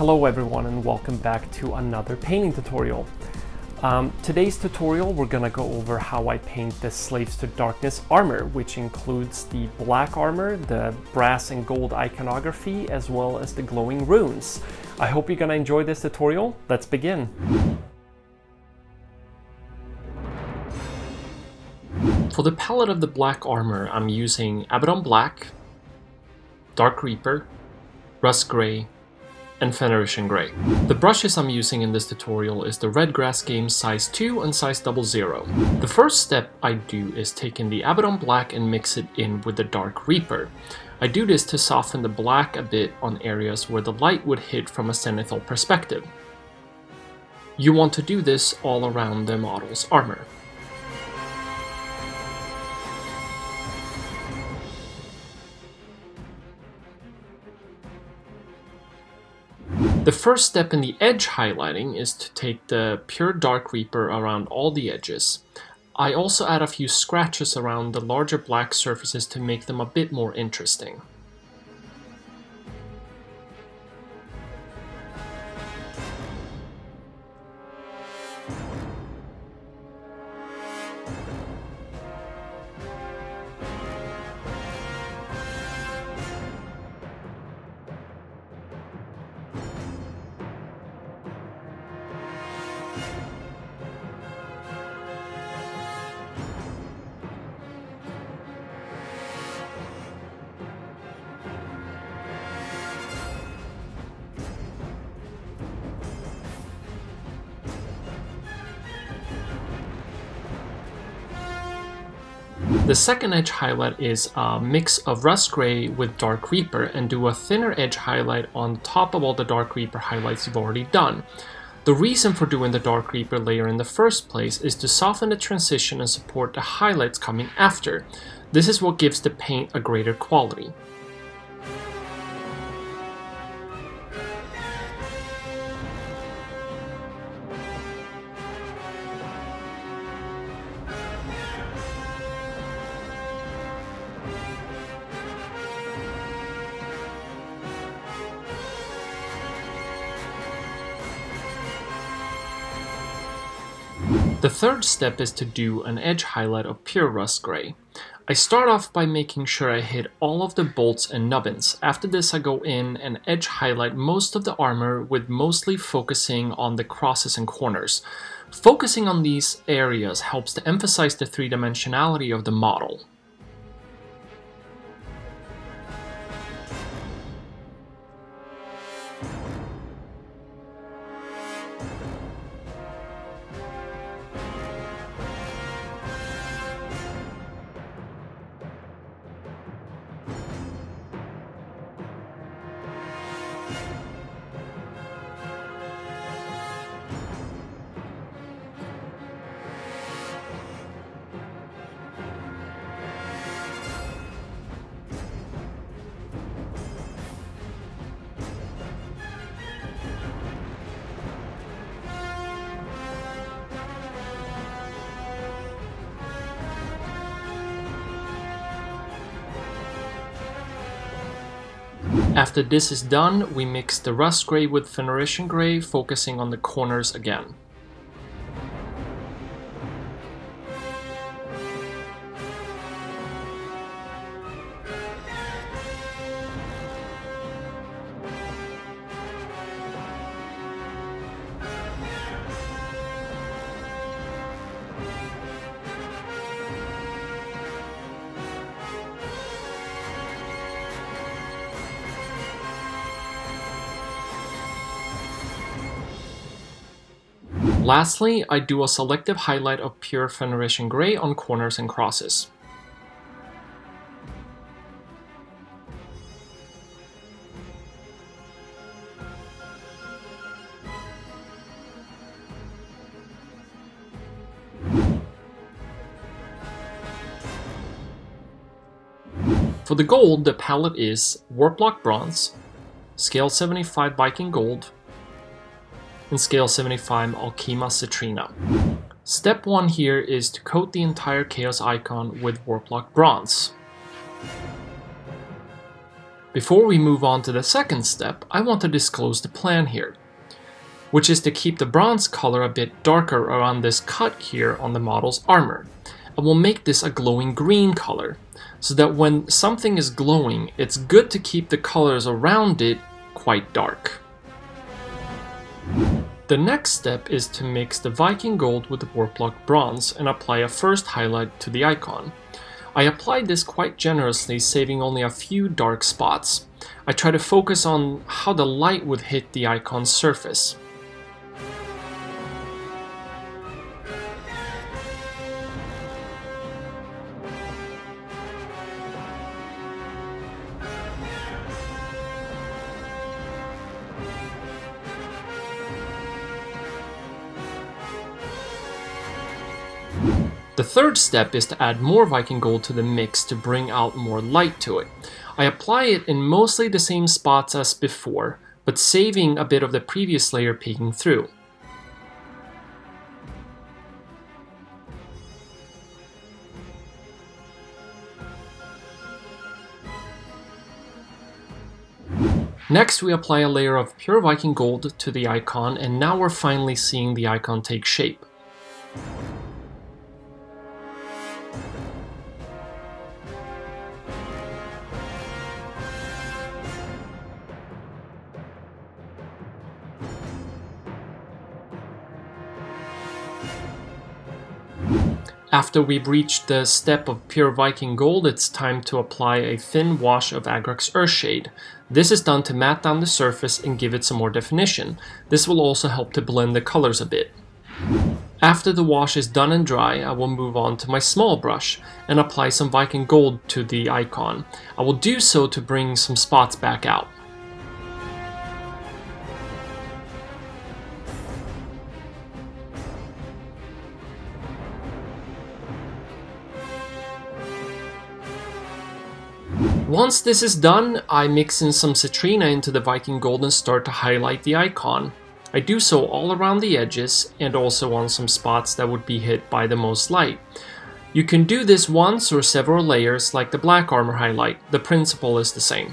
Hello everyone and welcome back to another painting tutorial. Today's tutorial we're gonna go over how I paint the Slaves to Darkness armor, which includes the black armor, the brass and gold iconography, as well as the glowing runes. I hope you're gonna enjoy this tutorial. Let's begin. For the palette of the black armor, I'm using Abaddon Black, Dark Reaper, Rust Grey, and Fenrisian Grey. The brushes I'm using in this tutorial is the Redgrass Games size 2 and size 00. The first step I do is take in the Abaddon Black and mix it in with the Dark Reaper. I do this to soften the black a bit on areas where the light would hit from a zenithal perspective. You want to do this all around the model's armor. The first step in the edge highlighting is to take the pure Dark Reaper around all the edges. I also add a few scratches around the larger black surfaces to make them a bit more interesting. The second edge highlight is a mix of Rust Grey with Dark Reaper, and do a thinner edge highlight on top of all the Dark Reaper highlights you've already done. The reason for doing the Dark Reaper layer in the first place is to soften the transition and support the highlights coming after. This is what gives the paint a greater quality. The third step is to do an edge highlight of pure Rust Grey. I start off by making sure I hit all of the bolts and nubbins. After this I go in and edge highlight most of the armor, with mostly focusing on the crosses and corners. Focusing on these areas helps to emphasize the three-dimensionality of the model. After this is done, we mix the Rust Grey with Fenrisian Grey, focusing on the corners again. Lastly, I do a selective highlight of pure Fenrisian Grey on corners and crosses. For the gold, the palette is Warhammer Bronze, Scale 75 Viking Gold, and Scale 75 Alkyma Citrina. Step 1 here is to coat the entire Chaos Icon with Warhammer Bronze. Before we move on to the second step, I want to disclose the plan here, which is to keep the bronze color a bit darker around this cut here on the model's armor. I will make this a glowing green color, so that when something is glowing, it's good to keep the colors around it quite dark. The next step is to mix the Viking Gold with the Warlock Bronze and apply a first highlight to the icon. I applied this quite generously, saving only a few dark spots. I try to focus on how the light would hit the icon's surface. The third step is to add more Viking Gold to the mix to bring out more light to it. I apply it in mostly the same spots as before, but saving a bit of the previous layer peeking through. Next, we apply a layer of pure Viking Gold to the icon, and now we're finally seeing the icon take shape. After we've reached the step of pure Viking Gold, it's time to apply a thin wash of Agrax Earthshade. This is done to matte down the surface and give it some more definition. This will also help to blend the colors a bit. After the wash is done and dry, I will move on to my small brush and apply some Viking Gold to the icon. I will do so to bring some spots back out. Once this is done, I mix in some Citrina into the Viking Gold and start to highlight the icon. I do so all around the edges and also on some spots that would be hit by the most light. You can do this once or several layers like the black armor highlight. The principle is the same.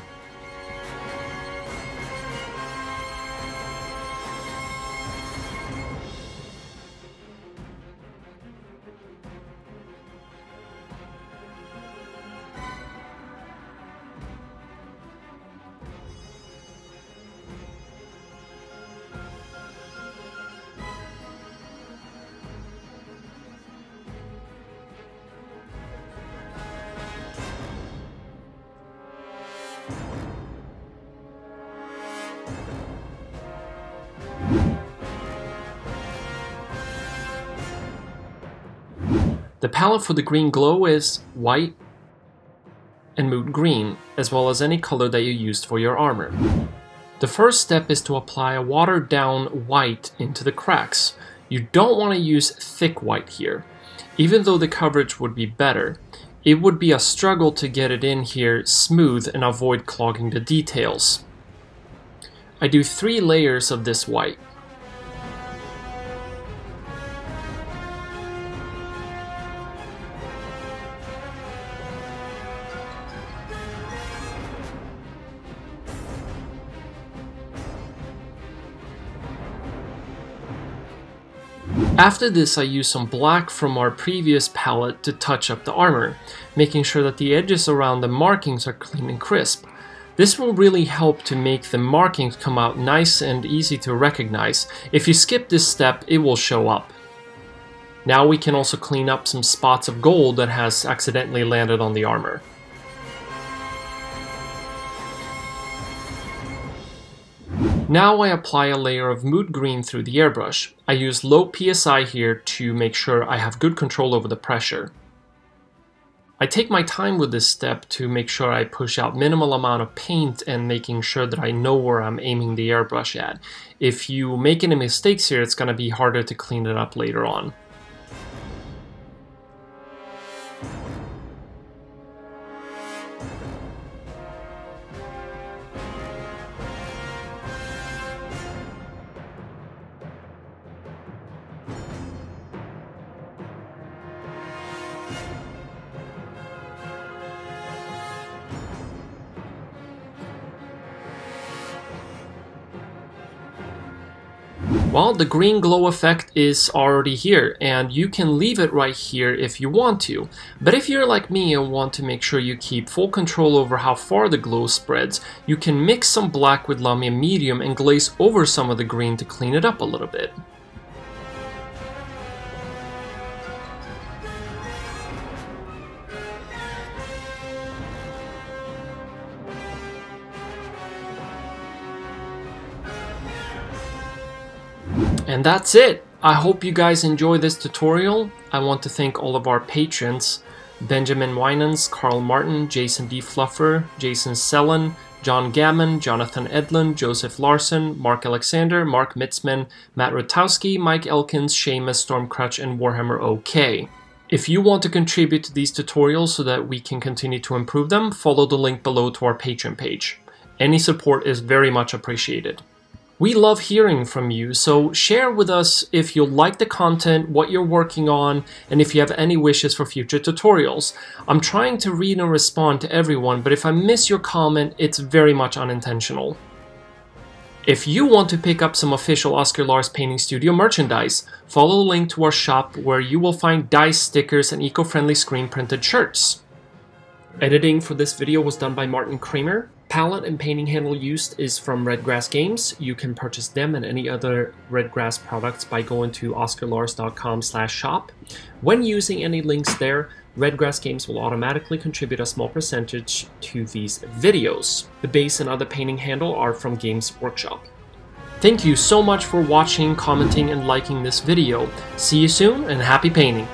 The palette for the green glow is white and Mood Green, as well as any color that you used for your armor. The first step is to apply a watered down white into the cracks. You don't want to use thick white here, even though the coverage would be better. It would be a struggle to get it in here smooth and avoid clogging the details. I do 3 layers of this white. After this, I use some black from our previous palette to touch up the armor, making sure that the edges around the markings are clean and crisp. This will really help to make the markings come out nice and easy to recognize. If you skip this step, it will show up. Now we can also clean up some spots of gold that has accidentally landed on the armor. Now I apply a layer of Mood Green through the airbrush. I use low PSI here to make sure I have good control over the pressure. I take my time with this step to make sure I push out minimal amount of paint and making sure that I know where I'm aiming the airbrush at. If you make any mistakes here, it's going to be harder to clean it up later on. Well, the green glow effect is already here, and you can leave it right here if you want to. But if you're like me and want to make sure you keep full control over how far the glow spreads, you can mix some black with Lumia medium and glaze over some of the green to clean it up a little bit. And that's it! I hope you guys enjoy this tutorial. I want to thank all of our patrons, Benjamin Winans, Carl Martin, Jason D. Fluffer, Jason Sellen, John Gammon, Jonathan Edlund, Joseph Larson, Mark Alexander, Mark Mitzman, Matt Rotowski, Mike Elkins, Seamus, Stormcrutch, and Warhammer OK. If you want to contribute to these tutorials so that we can continue to improve them, follow the link below to our Patreon page. Any support is very much appreciated. We love hearing from you, so share with us if you like the content, what you're working on, and if you have any wishes for future tutorials. I'm trying to read and respond to everyone, but if I miss your comment, it's very much unintentional. If you want to pick up some official Oscar Lars Painting Studio merchandise, follow the link to our shop where you will find dice, stickers, and eco-friendly screen-printed shirts. Editing for this video was done by Martin Kramer. Palette and painting handle used is from Redgrass Games. You can purchase them and any other Redgrass products by going to oscarlars.com/shop. When using any links there, Redgrass Games will automatically contribute a small percentage to these videos. The base and other painting handle are from Games Workshop. Thank you so much for watching, commenting, and liking this video. See you soon, and happy painting!